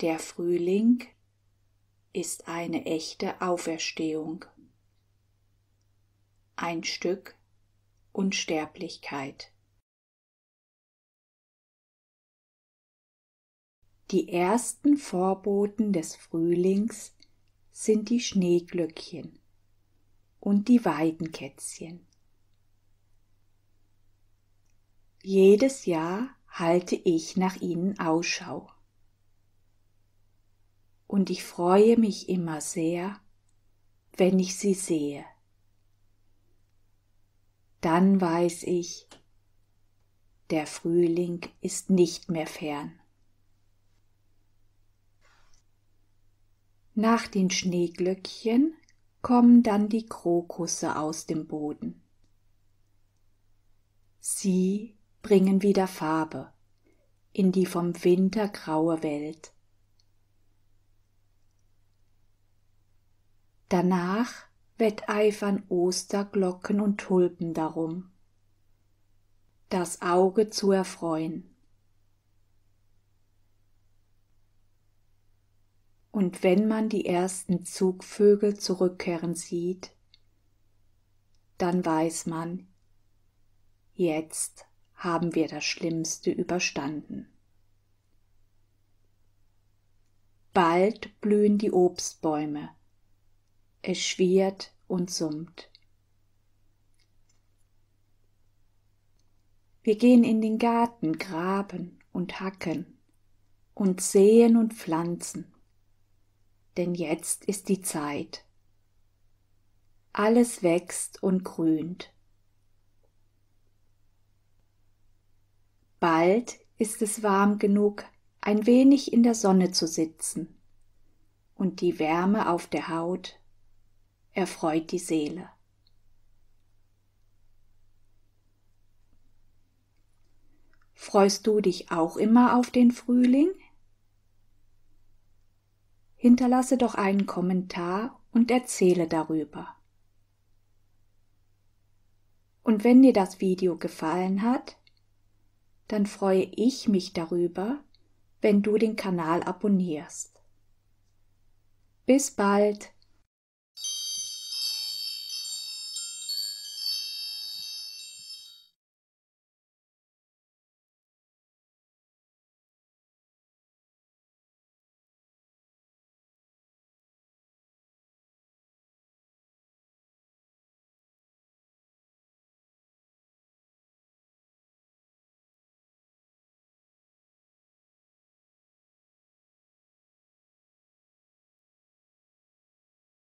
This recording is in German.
Der Frühling ist eine echte Auferstehung, ein Stück Unsterblichkeit. Die ersten Vorboten des Frühlings sind die Schneeglöckchen und die Weidenkätzchen. Jedes Jahr halte ich nach ihnen Ausschau. Und ich freue mich immer sehr, wenn ich sie sehe. Dann weiß ich, der Frühling ist nicht mehr fern. Nach den Schneeglöckchen kommen dann die Krokusse aus dem Boden. Sie bringen wieder Farbe in die vom Winter graue Welt. Danach wetteifern Osterglocken und Tulpen darum, das Auge zu erfreuen. Und wenn man die ersten Zugvögel zurückkehren sieht, dann weiß man, jetzt haben wir das Schlimmste überstanden. Bald blühen die Obstbäume, es schwirrt und summt. Wir gehen in den Garten, graben und hacken und säen und pflanzen. Denn jetzt ist die Zeit. Alles wächst und grünt. Bald ist es warm genug, ein wenig in der Sonne zu sitzen, und die Wärme auf der Haut erfreut die Seele. Freust du dich auch immer auf den Frühling? Hinterlasse doch einen Kommentar und erzähle darüber. Und wenn dir das Video gefallen hat, dann freue ich mich darüber, wenn du den Kanal abonnierst. Bis bald!